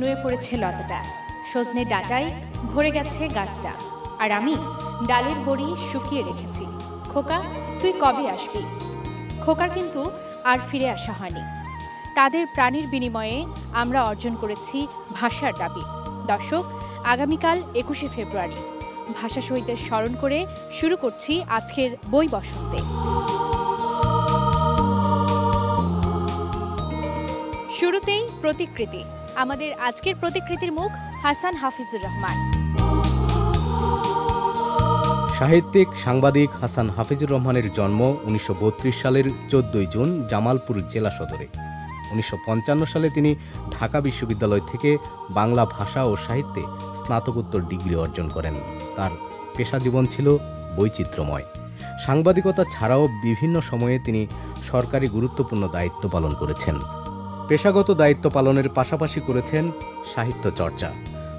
नुए पड़े लताटा सजने डाटाय भरे गेछे गाछटा और आमी डालेर बड़ी शुकिये रेखेछि। खोका तुई कबे आसबि? खोकार किन्तु आर फिरे आसा हयनि। तादेर प्राणेर बिनिमये आमरा अर्जन करेछि भाषार दाबी। दर्शक आगामीकाल 21শে ফেব্রুয়ারি भाषा शहीदेर स्मरण करे शुरू करछि आजकेर बई बसन्ते। शुरूतेई प्रतिकृति। आमादेर आजकेर प्रतिकृतिर मुख हासान हाफिजुर रहमान। साहित्यिक सांबादिक हासान हाफिजुर रहमानेर जन्म 1932 सालेर 14 जून जामालपुर जिला सदरे। 1955 साले तिनी ढाका विश्वविद्यालय थेके बांगला भाषा और साहित्य स्नातकोत्तर डिग्री अर्जन करें। तार पेशा जीवन छिलो वैचित्र्यमय। सांबादिकता छाड़ाओ विभिन्न समये तिनी सरकारी गुरुत्वपूर्ण दायित्व पालन करेछेन। पेशागत दायित्व पालनेर पाशापाशी करेछेन साहित्य चर्चा।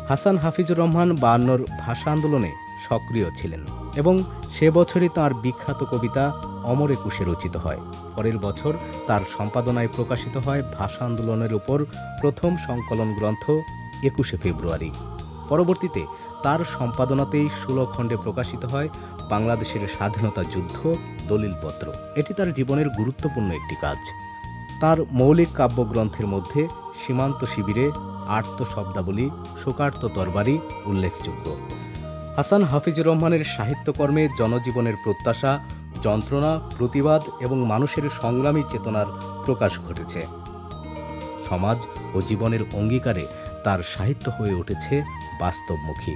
हासान हाफिजुर रहमान 52 भाषा आंदोलने सक्रिय छिलेन एबं से बछरई तार विख्यात कविता अमर एकुशे रचित हय। परेर बछर तार सम्पादनाय प्रकाशित हय भाषा आंदोलनेर उपर प्रथम संकलन ग्रंथ 21শে ফেब्रुয়ারি। परवर्तीते तार सम्पादनातेई 16 खंडे प्रकाशित हय बांग्लादेशेर स्वाधीनता युद्ध दलिलपत्र। एटी तार जीवनेर गुरुत्वपूर्ण एकटी काज। तार मौलिक काव्यग्रंथेर मध्ये सीमांत शिबिरे आर्त शब्दावली शोकार्त तरबारी उल्लेखयोग्य। हासान हाफिजुर रहमानेर साहित्यकर्मे जनजीवनेर प्रत्याशा यंत्रणा प्रतिबाद एवं मानुषेर संग्रामी चेतनार प्रकाश घटेছে। समाज और जीवनेर अंगीकारे तार साहित्य हये उठेছে बास्तवमुखी।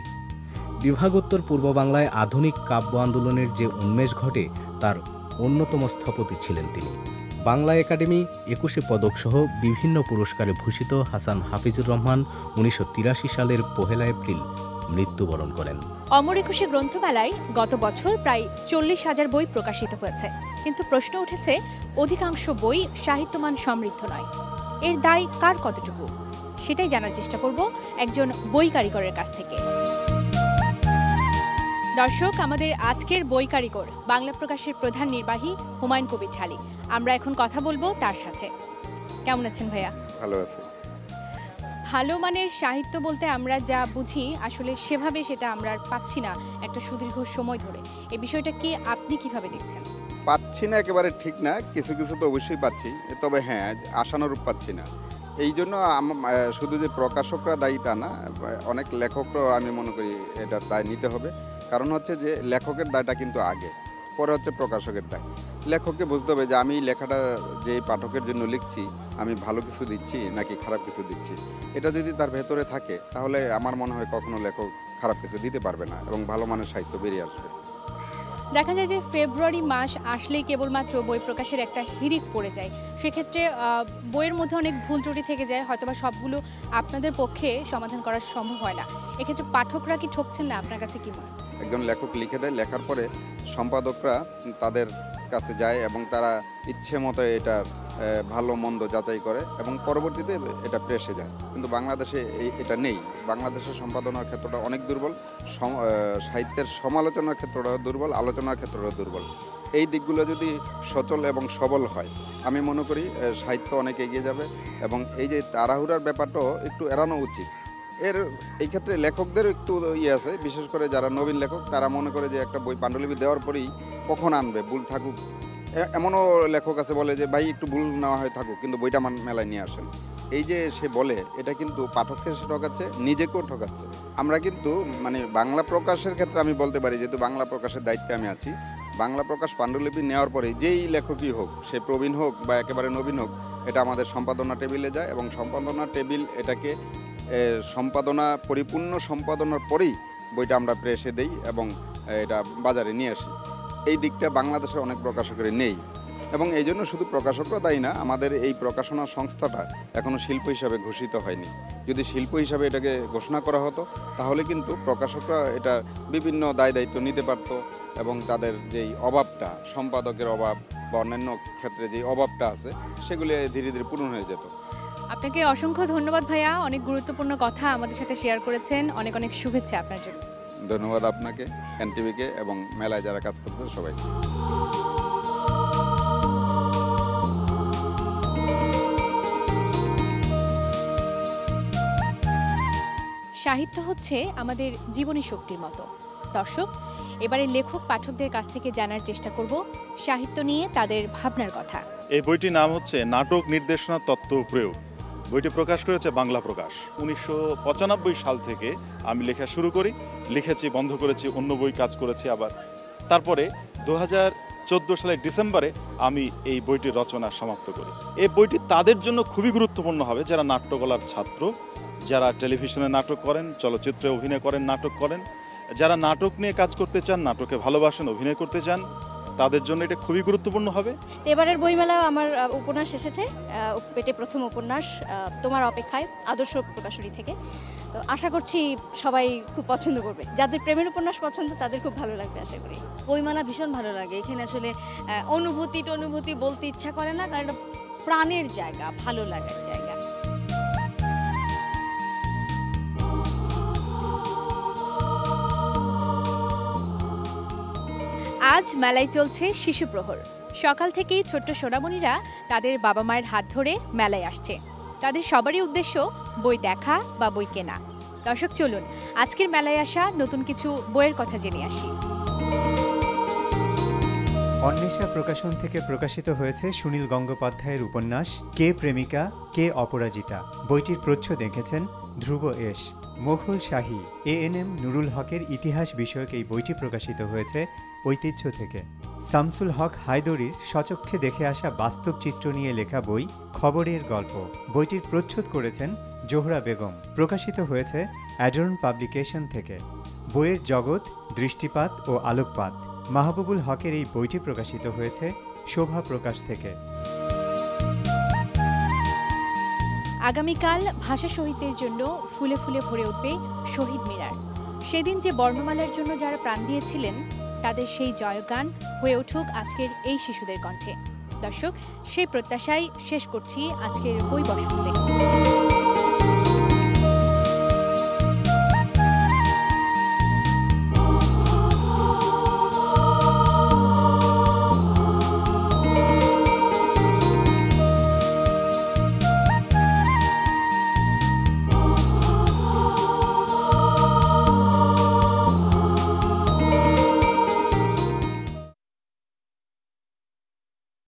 विभागोत्तर पूर्व बांगलाय आधुनिक काव्य आंदोलनेर जे उन्मेष घटे तार अन्यतम স্থপতি ছিলেন তিনি। বাংলা একাডেমি 21 পদকসহ বিভিন্ন পুরস্কারে ভূষিত হাসান হাফিজুর রহমান 1983 সালের 1লা এপ্রিল मृत्युबरण करें। अमर एकुशे ग्रंथमेलाय गत बछर प्राय 40,000 बई प्रकाशित हयेछे, किन्तु प्रश्न उठेছে अधिकांश बई साहित्यमान समृद्ध नय। एर दाय कार कतटुकु सेटाई जानार चेष्टा करब एकजन बई कारिगरेर काछ थेके। दर्शक आमादेर आजकेर बई कारिगर बांगला प्रकाशेर प्रधान निर्वाही हुमायुन कবির ঢালী। आमरा एखन कथा बोलबो तार साथे। केमन आছেন ভাইয়া? ভালো আছি। ভালো মানের সাহিত্য বলতে আমরা যা বুঝি আসলে সেভাবে সেটা আমরা আর পাচ্ছি না একটা সুদীর্ঘ সময় ধরে। এই বিষয়টাকে আপনি কিভাবে দেখছেন? পাচ্ছি না একেবারে ঠিক না, কিছু কিছু তো অবশ্যই পাচ্ছি, তবে হ্যাঁ আশানুরূপ পাচ্ছি না। এই জন্য শুধু যে প্রকাশকরা দায়ী তা না, অনেক লেখকরাও আমি মনে করি এটার দায় নিতে হবে। কারণ হচ্ছে যে লেখকের দায়টা কিন্তু আগে, পরে হচ্ছে প্রকাশকের দায়। লেখককে বুঝতে হবে যে আমি লেখাটা যে পাঠকের জন্য লিখছি আমি ভালো কিছু দিচ্ছি নাকি খারাপ কিছু দিচ্ছি। এটা যদি তার ভেতরে থাকে তাহলে আমার মনে হয় কখনো লেখক খারাপ কিছু দিতে পারবে না এবং ভালো মানের সাহিত্য বেরিয়ে আসবে। দেখা যায় যে ফেব্রুয়ারি মাস আসলেই কেবলমাত্র বই প্রকাশের একটা হিড়িক পড়ে যায়। সেক্ষেত্রে বইয়ের মধ্যে অনেক ভুল ত্রুটি থেকে যায়, হয়তোবা সবগুলো আপনাদের পক্ষে সমাধান করা সম্ভব হয় না। এক্ষেত্রে পাঠকরা কি ঠকছেন না? আপনার কাছে কি মনে? একজন লেখক লিখে দেয়, লেখার পরে সম্পাদকরা তাদের কাছে যায় এবং তারা ইচ্ছে মতো এটার ভালো মন্দ যাচাই করে এবং পরবর্তীতে এটা প্রেসে যায়। কিন্তু বাংলাদেশে এটা নেই। বাংলাদেশের সম্পাদনার ক্ষেত্রটা অনেক দুর্বল, সাহিত্যের সমালোচনার ক্ষেত্রটা দুর্বল, আলোচনার ক্ষেত্রটা দুর্বল। এই দিকগুলো যদি সচল এবং সবল হয় আমি মনে করি সাহিত্য অনেক এগিয়ে যাবে। এবং এই যে তাড়াহুড়ার ব্যাপারটাও একটু এড়ানো উচিত। এর এই ক্ষেত্রে লেখকদের একটু ইয়ে আছে, বিশেষ করে যারা নবীন লেখক তারা মনে করে যে একটা বই পাণ্ডুলিপি দেওয়ার পরেই কখন আনবে, ভুল থাকুক। এমনও লেখক আছে বলে যে ভাই একটু ভুল না হয় থাকুক, কিন্তু বইটা মেলায় নিয়ে আসেন। এই যে সে বলে, এটা কিন্তু পাঠককে সে ঠকাচ্ছে, নিজেকেও ঠকাচ্ছে। আমরা কিন্তু মানে বাংলা প্রকাশের ক্ষেত্রে আমি বলতে পারি, যেহেতু বাংলা প্রকাশের দায়িত্বে আমি আছি, বাংলা প্রকাশ পাণ্ডুলিপি নেওয়ার পরে যেই লেখকই হোক, সে প্রবীণ হোক বা একেবারে নবীন হোক, এটা আমাদের সম্পাদনা টেবিলে যায় এবং সম্পাদনা টেবিল এটাকে সম্পাদনা পরিপূর্ণ সম্পাদনার পরেই বইটা আমরা প্রেসে দেই এবং এটা বাজারে নিয়ে আসি। এই দিকটা বাংলাদেশে অনেক প্রকাশকের নেই। এবং এই জন্য শুধু প্রকাশকরা দায়ী না, আমাদের এই প্রকাশনা সংস্থাটা এখনও শিল্প হিসাবে ঘোষিত হয়নি। যদি শিল্প হিসাবে এটাকে ঘোষণা করা হতো তাহলে কিন্তু প্রকাশকরা এটা বিভিন্ন দায় দায়িত্ব নিতে পারত এবং তাদের যেই অভাবটা, সম্পাদকের অভাব বা অন্যান্য ক্ষেত্রে যেই অভাবটা আছে সেগুলি ধীরে ধীরে পূরণ হয়ে যেত। আপনাকে অসংখ্য ধন্যবাদ ভাইয়া, অনেক গুরুত্বপূর্ণ কথা আমাদের সাথে শেয়ার করেছেন। অনেক অনেক শুভেচ্ছা আপনার জন্য। ধন্যবাদ আপনাকে, এনটিভিকে এবং মেলায় যারা কাজ করছেন সবাইকে। সাহিত্য হচ্ছে আমাদের জীবনী শক্তির মতো। দর্শক, এবারে লেখক পাঠকদের কাছ থেকে জানার চেষ্টা করব সাহিত্য নিয়ে তাদের ভাবনার কথা। এই বইটির নাম হচ্ছে নাটক নির্দেশনা তত্ত্ব প্রয়োগ। বইটি প্রকাশ করেছে বাংলা প্রকাশ। 1995 সাল থেকে আমি লেখা শুরু করি, লিখেছি, বন্ধ করেছি, অন্য বই কাজ করেছি আবার। তারপরে 2014 সালের ডিসেম্বরে আমি এই বইটির রচনা সমাপ্ত করি। এই বইটি তাদের জন্য খুবই গুরুত্বপূর্ণ হবে যারা নাট্যকলার ছাত্র, যারা টেলিভিশনে নাটক করেন, চলচ্চিত্রে অভিনয় করেন, নাটক করেন, যারা নাটক নিয়ে কাজ করতে চান, নাটকে ভালোবাসেন, অভিনয় করতে চান, তাদের জন্য এটা খুবই গুরুত্বপূর্ণ হবে। এবারের বইমেলা আমার উপন্যাস এসেছে, পেটে প্রথম উপন্যাস তোমার অপেক্ষায়, আদর্শ প্রকাশনী থেকে। তো আশা করছি সবাই খুব পছন্দ করবে, যাদের প্রেমের উপন্যাস পছন্দ তাদের খুব ভালো লাগবে আশা করি। বইমেলা ভীষণ ভালো লাগে, এখানে আসলে অনুভূতি বলতে ইচ্ছা করে না, কারণ প্রাণের জায়গা, ভালো লাগার জায়গা। আজ মেলায় চলছে শিশু প্রহর। সকাল থেকেই ছোট্ট সোনামণিরা তাদের বাবা মায়ের হাত ধরে মেলায় আসছে। তাদের সবারই উদ্দেশ্য বই দেখা বা বই কেনা। দর্শক, চলুন আজকের মেলায় আসা নতুন কিছু বইয়ের কথা জেনে আসি। অন্বেষা প্রকাশন থেকে প্রকাশিত হয়েছে সুনীল গঙ্গোপাধ্যায়ের উপন্যাস কে প্রেমিকা কে অপরাজিতা। বইটির প্রচ্ছদ দেখেছেন ধ্রুব এশ। মুঘল শাহী A.N.M. নুরুল হকের ইতিহাস বিষয়ক এই বইটি প্রকাশিত হয়েছে ঐতিহ্য থেকে। শামসুল হক হায়দরির স্বচক্ষে দেখে আসা বাস্তব চিত্র নিয়ে লেখা বই খবরের গল্প। বইটির প্রচ্ছদ করেছেন জোহরা বেগম। প্রকাশিত হয়েছে অ্যাডর্ন পাবলিকেশন থেকে। বইয়ের জগৎ, দৃষ্টিপাত ও আলোকপাত। মাহবুবুল হকের এই বইটি প্রকাশিত হয়েছে শোভা প্রকাশ থেকে। আগামীকাল ভাষা শহীদদের জন্য ফুলে ফুলে ভরে উঠবে শহীদ মিনার। সেদিন যে বর্ণমালার জন্য যারা প্রাণ দিয়েছিলেন তাদের সেই জয়গান হয়ে উঠুক আজকের এই শিশুদের কণ্ঠে। দর্শক, সেই প্রত্যাশায় শেষ করছি আজকের বই বসন্তে।